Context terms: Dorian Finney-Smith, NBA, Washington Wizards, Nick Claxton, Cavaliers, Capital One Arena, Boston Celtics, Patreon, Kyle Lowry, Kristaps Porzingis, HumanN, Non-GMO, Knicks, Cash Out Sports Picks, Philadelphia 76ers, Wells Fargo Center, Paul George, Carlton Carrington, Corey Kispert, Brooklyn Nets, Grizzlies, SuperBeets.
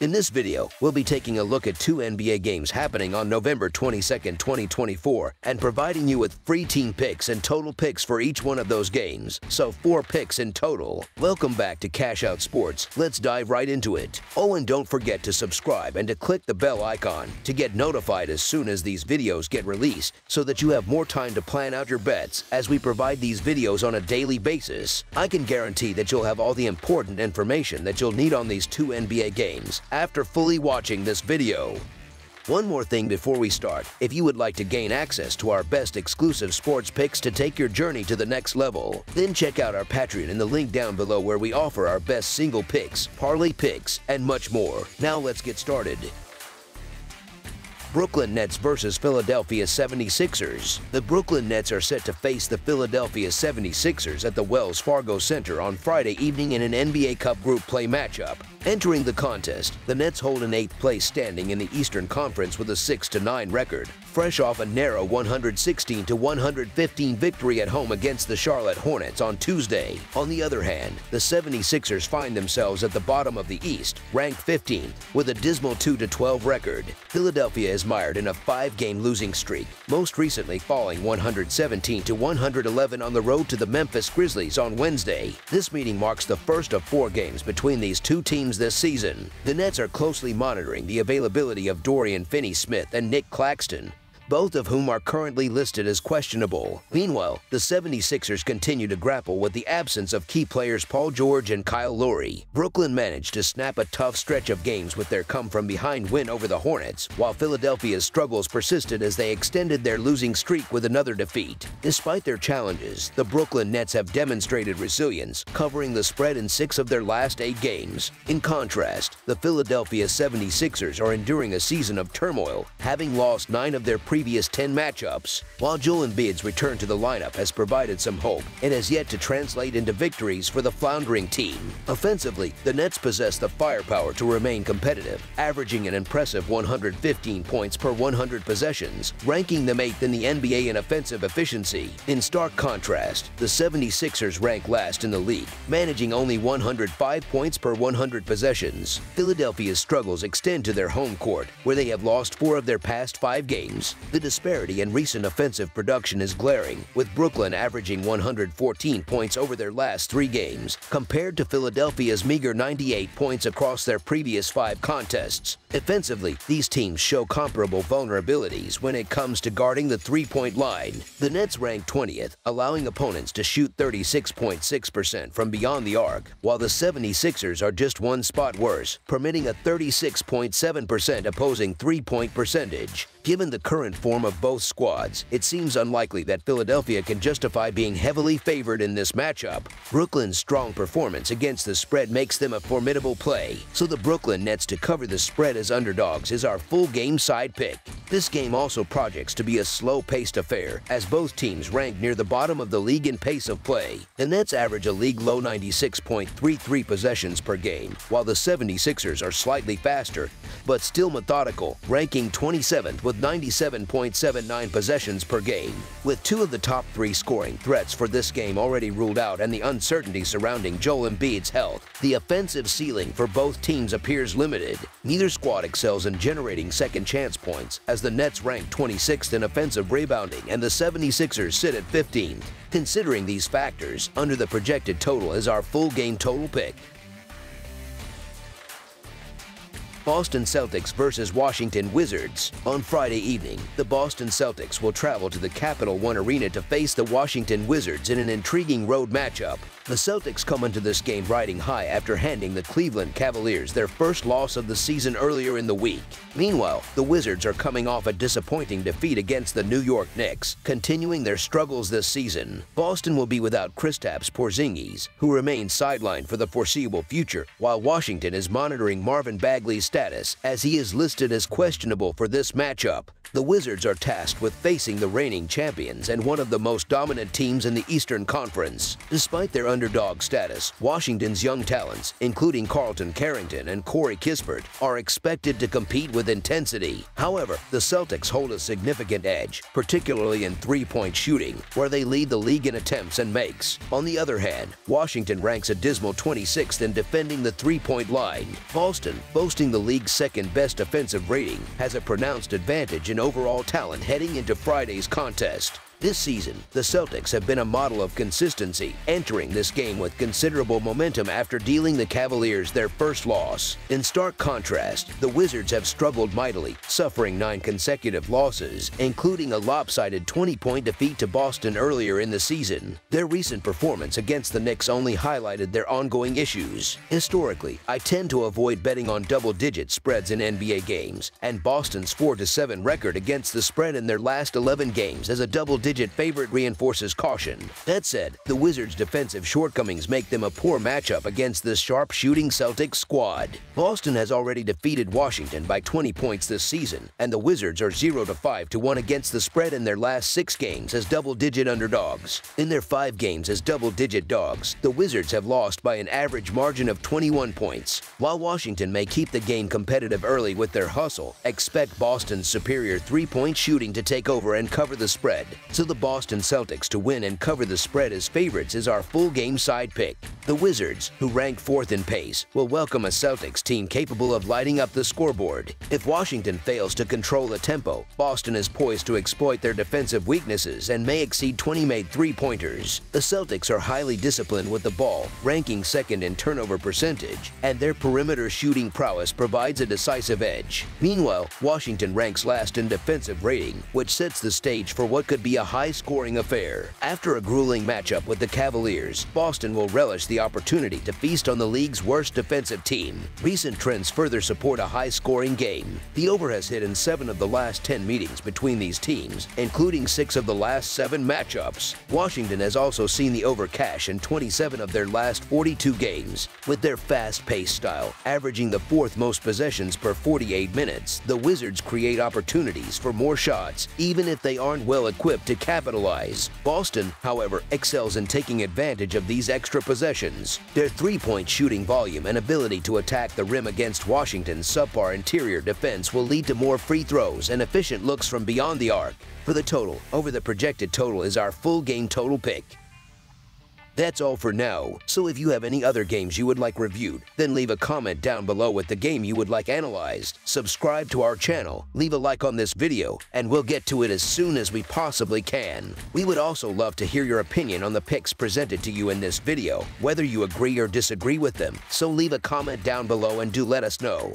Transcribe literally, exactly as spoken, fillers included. In this video, we'll be taking a look at two N B A games happening on November twenty-second, twenty twenty-four, and providing you with free team picks and total picks for each one of those games, so four picks in total. Welcome back to Cash Out Sports. Let's dive right into it. Oh, and don't forget to subscribe and to click the bell icon to get notified as soon as these videos get released, so that you have more time to plan out your bets as we provide these videos on a daily basis. I can guarantee that you'll have all the important information that you'll need on these two N B A games after fully watching this video. One more thing before we start, if you would like to gain access to our best exclusive sports picks to take your journey to the next level, then check out our Patreon in the link down below, where we offer our best single picks, parlay picks, and much more. Now let's get started. Brooklyn Nets versus Philadelphia seventy-sixers. The Brooklyn Nets are set to face the Philadelphia seventy-sixers at the Wells Fargo Center on Friday evening in an N B A Cup group play matchup. Entering the contest, the Nets hold an eighth place standing in the Eastern Conference with a six to nine record, fresh off a narrow one hundred sixteen to one hundred fifteen victory at home against the Charlotte Hornets on Tuesday. On the other hand, the seventy-sixers find themselves at the bottom of the East, ranked fifteenth, with a dismal two to twelve record. Philadelphia is mired in a five-game losing streak, most recently falling one hundred seventeen to one hundred eleven on the road to the Memphis Grizzlies on Wednesday. This meeting marks the first of four games between these two teams this season. The Nets are closely monitoring the availability of Dorian Finney-Smith and Nick Claxton, both of whom are currently listed as questionable. Meanwhile, the seventy-sixers continue to grapple with the absence of key players Paul George and Kyle Lowry. Brooklyn managed to snap a tough stretch of games with their come-from-behind win over the Hornets, while Philadelphia's struggles persisted as they extended their losing streak with another defeat. Despite their challenges, the Brooklyn Nets have demonstrated resilience, covering the spread in six of their last eight games. In contrast, the Philadelphia seventy-sixers are enduring a season of turmoil, having lost nine of their previous previous ten matchups. While Joel Embiid's return to the lineup has provided some hope, it has yet to translate into victories for the floundering team. Offensively, the Nets possess the firepower to remain competitive, averaging an impressive one hundred fifteen points per one hundred possessions, ranking them eighth in the N B A in offensive efficiency. In stark contrast, the seventy-sixers rank last in the league, managing only one hundred five points per one hundred possessions. Philadelphia's struggles extend to their home court, where they have lost four of their past five games. The disparity in recent offensive production is glaring, with Brooklyn averaging one hundred fourteen points over their last three games, compared to Philadelphia's meager ninety-eight points across their previous five contests. Offensively, these teams show comparable vulnerabilities when it comes to guarding the three-point line. The Nets rank twentieth, allowing opponents to shoot thirty-six point six percent from beyond the arc, while the seventy-sixers are just one spot worse, permitting a thirty-six point seven percent opposing three-point percentage. Given the current form of both squads, it seems unlikely that Philadelphia can justify being heavily favored in this matchup. Brooklyn's strong performance against the spread makes them a formidable play, so the Brooklyn Nets to cover the spread as underdogs is our full game side pick. This game also projects to be a slow-paced affair, as both teams rank near the bottom of the league in pace of play. The Nets average a league-low ninety-six point three three possessions per game, while the seventy-sixers are slightly faster, but still methodical, ranking twenty-seventh with ninety-seven point seven nine possessions per game. With two of the top three scoring threats for this game already ruled out and the uncertainty surrounding Joel Embiid's health, the offensive ceiling for both teams appears limited. Neither squad excels in generating second chance points, as the Nets rank twenty-sixth in offensive rebounding and the seventy-sixers sit at fifteenth. Considering these factors, under the projected total is our full game total pick. Boston Celtics versus Washington Wizards. On Friday evening, the Boston Celtics will travel to the Capital One Arena to face the Washington Wizards in an intriguing road matchup. The Celtics come into this game riding high after handing the Cleveland Cavaliers their first loss of the season earlier in the week. Meanwhile, the Wizards are coming off a disappointing defeat against the New York Knicks, continuing their struggles this season. Boston will be without Kristaps Porzingis, who remains sidelined for the foreseeable future, while Washington is monitoring Marvin Bagley's status Status, as he is listed as questionable for this matchup. The Wizards are tasked with facing the reigning champions and one of the most dominant teams in the Eastern Conference. Despite their underdog status, Washington's young talents, including Carlton Carrington and Corey Kispert, are expected to compete with intensity. However, the Celtics hold a significant edge, particularly in three-point shooting, where they lead the league in attempts and makes. On the other hand, Washington ranks a dismal twenty-sixth in defending the three-point line. Boston, boasting the league's second-best offensive rating, has a pronounced advantage in overall talent heading into Friday's contest. This season, the Celtics have been a model of consistency, entering this game with considerable momentum after dealing the Cavaliers their first loss. In stark contrast, the Wizards have struggled mightily, suffering nine consecutive losses, including a lopsided twenty-point defeat to Boston earlier in the season. Their recent performance against the Knicks only highlighted their ongoing issues. Historically, I tend to avoid betting on double-digit spreads in N B A games, and Boston's four to seven record against the spread in their last eleven games as a double-digit Digit favorite reinforces caution. That said, the Wizards' defensive shortcomings make them a poor matchup against the sharp-shooting Celtics squad. Boston has already defeated Washington by twenty points this season, and the Wizards are zero to five to one against the spread in their last six games as double-digit underdogs. In their five games as double-digit dogs, the Wizards have lost by an average margin of twenty-one points. While Washington may keep the game competitive early with their hustle, expect Boston's superior three-point shooting to take over and cover the spread. So the Boston Celtics to win and cover the spread as favorites is our full-game side pick. The Wizards, who rank fourth in pace, will welcome a Celtics team capable of lighting up the scoreboard. If Washington fails to control the tempo, Boston is poised to exploit their defensive weaknesses and may exceed twenty made three-pointers. The Celtics are highly disciplined with the ball, ranking second in turnover percentage, and their perimeter shooting prowess provides a decisive edge. Meanwhile, Washington ranks last in defensive rating, which sets the stage for what could be a high-scoring affair. After a grueling matchup with the Cavaliers, Boston will relish the opportunity to feast on the league's worst defensive team. Recent trends further support a high-scoring game. The over has hit in seven of the last ten meetings between these teams, including six of the last seven matchups. Washington has also seen the over cash in twenty-seven of their last forty-two games. With their fast-paced style, averaging the fourth most possessions per forty-eight minutes, the Wizards create opportunities for more shots, even if they aren't well equipped to capitalize. Boston, however, excels in taking advantage of these extra possessions. Their three-point shooting volume and ability to attack the rim against Washington's subpar interior defense will lead to more free throws and efficient looks from beyond the arc. For the total, over the projected total is our full-game total pick. That's all for now, so if you have any other games you would like reviewed, then leave a comment down below with the game you would like analyzed. Subscribe to our channel, leave a like on this video, and we'll get to it as soon as we possibly can. We would also love to hear your opinion on the picks presented to you in this video, whether you agree or disagree with them, so leave a comment down below and do let us know.